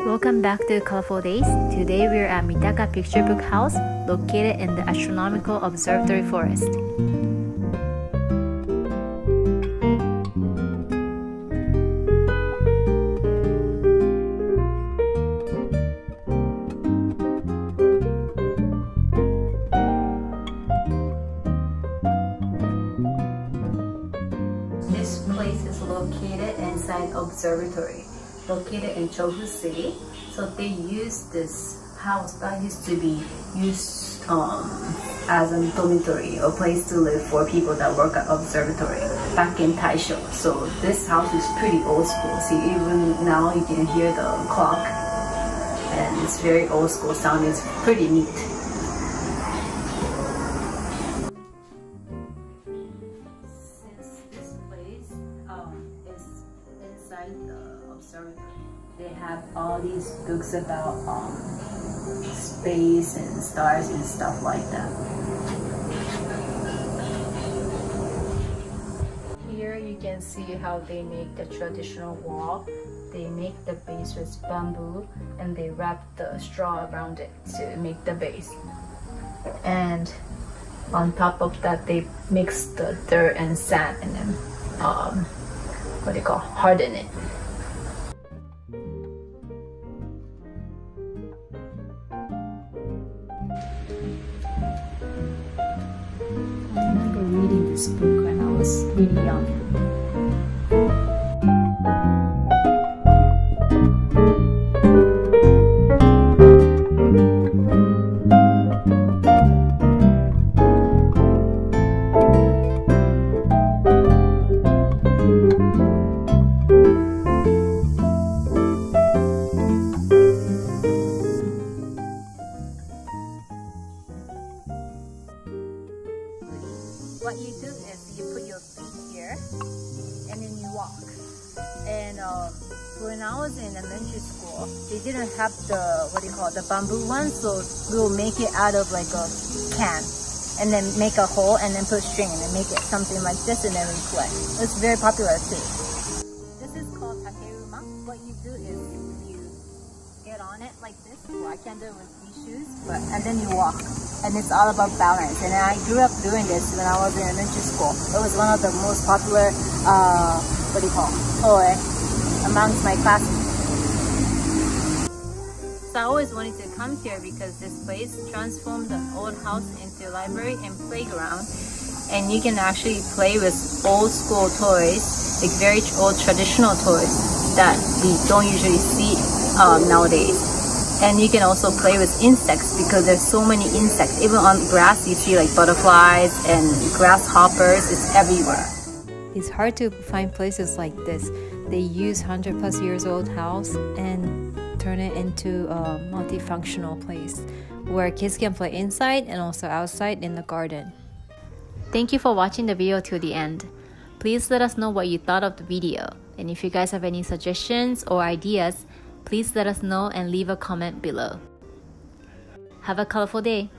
Welcome back to Colorful Days. Today we are at Mitaka Picture Book House, located in the Astronomical Observatory Forest. This place is located inside observatory, located in Chōfu City. So they use this house that used to be used as a dormitory or place to live for people that work at observatory back in Taisho. So this house is pretty old school. See, even now you can hear the clock, and it's very old school sound. It's pretty neat. They have all these books about space and stars and stuff like that. Here you can see how they make the traditional wall. They make the base with bamboo and they wrap the straw around it to make the base. And on top of that, they mix the dirt and sand and then harden it. This book when I was really young. What you do is you put your feet here and then you walk. And when I was in elementary school, they didn't have the the bamboo one, so we'll make it out of like a can and then make a hole and then put string and then make it something like this and then we play. It's very popular too. This is called Takeuma. What you do is you get on it like this. Well, I can't do it with these shoes, but and then you walk. And it's all about balance, and I grew up doing this when I was in elementary school. It was one of the most popular toy amongst my classmates. So I always wanted to come here because this place transformed an old house into a library and playground, and you can actually play with old school toys, like very old traditional toys that we don't usually see nowadays. And you can also play with insects because there's so many insects. Even on grass, you see like butterflies and grasshoppers. It's everywhere. It's hard to find places like this. They use 100+ years old house and turn it into a multifunctional place where kids can play inside and also outside in the garden. Thank you for watching the video till the end. Please let us know what you thought of the video. And if you guys have any suggestions or ideas, please let us know and leave a comment below. Have a colorful day!